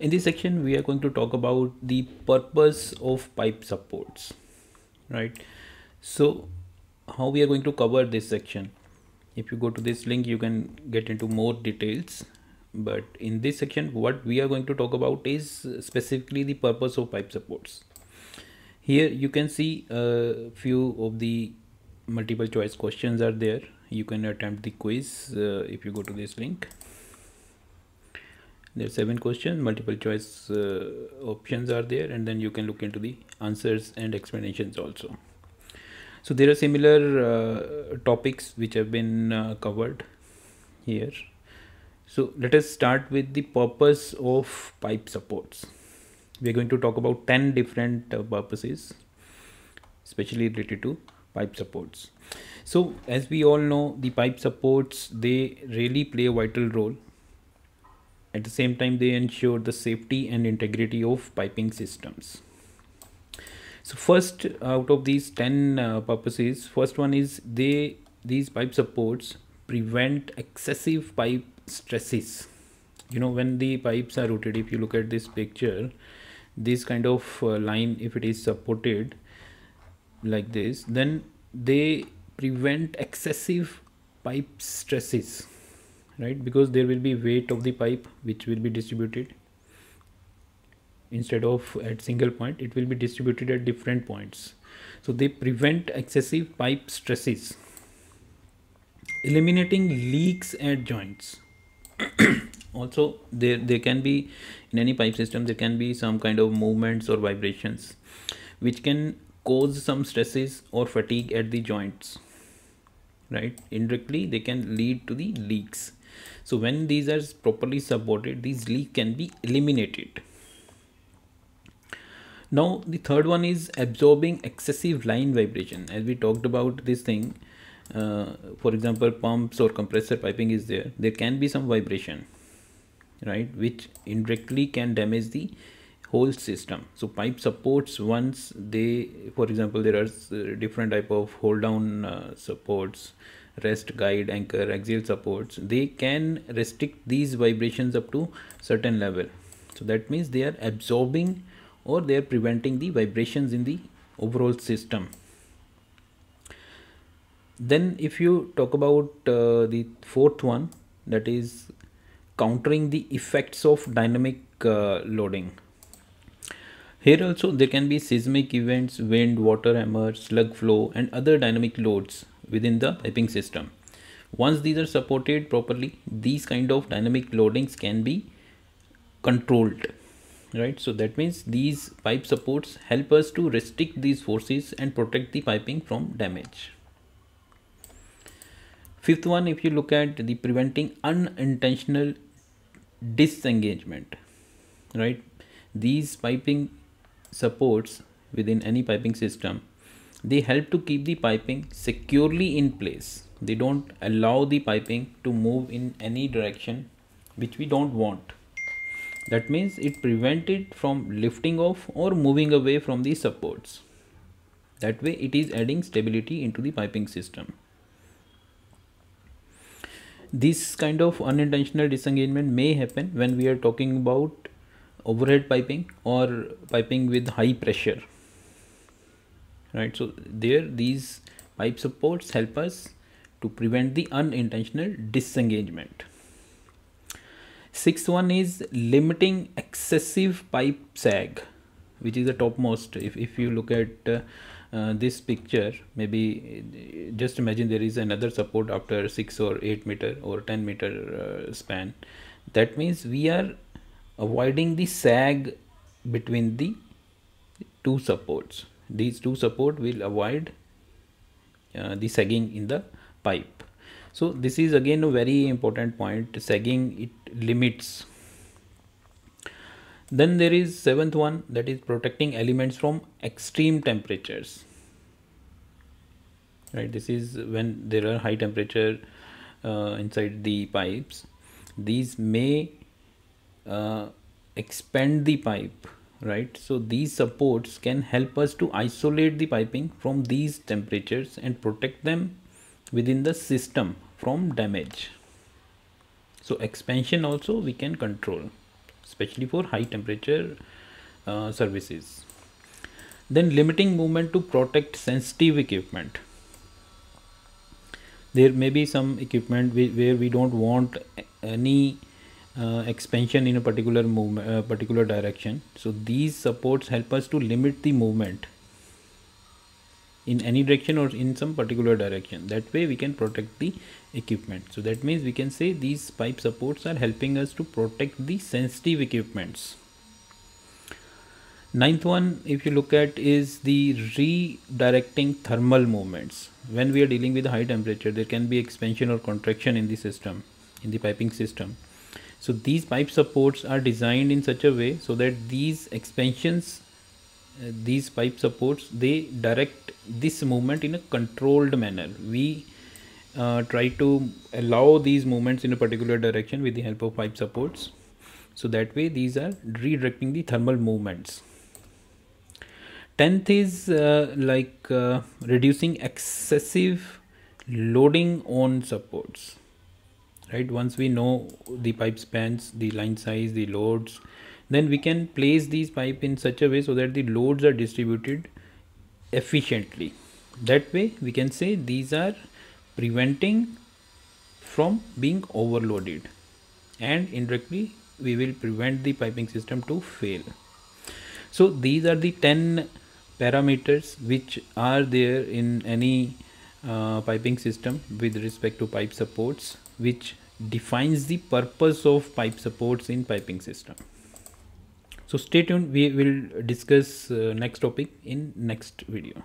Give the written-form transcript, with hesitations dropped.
In this section, we are going to talk about the purpose of pipe supports, right? So how we are going to cover this section? If you go to this link, you can get into more details. But in this section, what we are going to talk about is specifically the purpose of pipe supports. Here you can see a few of the multiple choice questions are there. You can attempt the quiz if you go to this link. There are 7 questions, multiple choice options are there, and then you can look into the answers and explanations also. So there are similar topics which have been covered here. So let us start with the purpose of pipe supports. We are going to talk about 10 different purposes, especially related to pipe supports. So as we all know, the pipe supports, they really play a vital role. At the same time, they ensure the safety and integrity of piping systems. So first, out of these 10 purposes, first one is these pipe supports prevent excessive pipe stresses. You know, when the pipes are routed, if you look at this picture, this kind of line, if it is supported like this, then they prevent excessive pipe stresses, right? Because there will be weight of the pipe which will be distributed. Instead of at single point, it will be distributed at different points. So they prevent excessive pipe stresses. Eliminating leaks at joints. Also, there can be, in any pipe system, there can be some kind of movements or vibrations which can cause some stresses or fatigue at the joints, right? Indirectly, they can lead to the leaks. So when these are properly supported, these leaks can be eliminated. Now the third one is absorbing excessive line vibration. As we talked about this thing, for example, pumps or compressor piping is there. There can be some vibration, right, which indirectly can damage the whole system. So pipe supports, once they, for example, there are different type of hold down supports, rest, guide, anchor, axial supports. They can restrict these vibrations up to certain level. So that means they are absorbing or they are preventing the vibrations in the overall system. Then if you talk about the fourth one, that is countering the effects of dynamic loading. Here also there can be seismic events, wind, water hammer, slug flow and other dynamic loads within the piping system. Once these are supported properly, these kind of dynamic loadings can be controlled. Right, so that means these pipe supports help us to restrict these forces and protect the piping from damage. Fifth one, if you look at the preventing unintentional disengagement, right? These piping supports within any piping system, they help to keep the piping securely in place. They don't allow the piping to move in any direction which we don't want. That means it prevents it from lifting off or moving away from the supports. That way it is adding stability into the piping system. This kind of unintentional disengagement may happen when we are talking about overhead piping or piping with high pressure. Right, so there these pipe supports help us to prevent the unintentional disengagement. Sixth one is limiting excessive pipe sag, which is the topmost. If you look at this picture, maybe just imagine there is another support after 6 or 8 meter or 10 meter span. That means we are avoiding the sag between the two supports. These two supports will avoid the sagging in the pipe. So this is again a very important point, sagging, it limits. Then there is seventh one, that is protecting elements from extreme temperatures. Right, this is when there are high temperature inside the pipes. These may expand the pipe, right? So these supports can help us to isolate the piping from these temperatures and protect them within the system from damage. So expansion also we can control. especially for high temperature services. Then limiting movement to protect sensitive equipment. There may be some equipment where we don't want any expansion in a particular movement, particular direction. So these supports help us to limit the movement in any direction or in some particular direction. That way we can protect the equipment. So that means we can say these pipe supports are helping us to protect the sensitive equipments. Ninth one, if you look at, is the redirecting thermal movements. When we are dealing with high temperature, there can be expansion or contraction in the system, in the piping system. So these pipe supports are designed in such a way so that these expansions, these pipe supports, they direct this movement in a controlled manner. We try to allow these movements in a particular direction with the help of pipe supports. So that way these are redirecting the thermal movements. 10th is reducing excessive loading on supports. Right, once we know the pipe spans, the line size, the loads, then we can place these pipe in such a way so that the loads are distributed efficiently. That way we can say these are preventing from being overloaded, and indirectly we will prevent the piping system to fail. So these are the 10 parameters which are there in any piping system with respect to pipe supports, which defines the purpose of pipe supports in piping system. So stay tuned, we will discuss next topic in next video.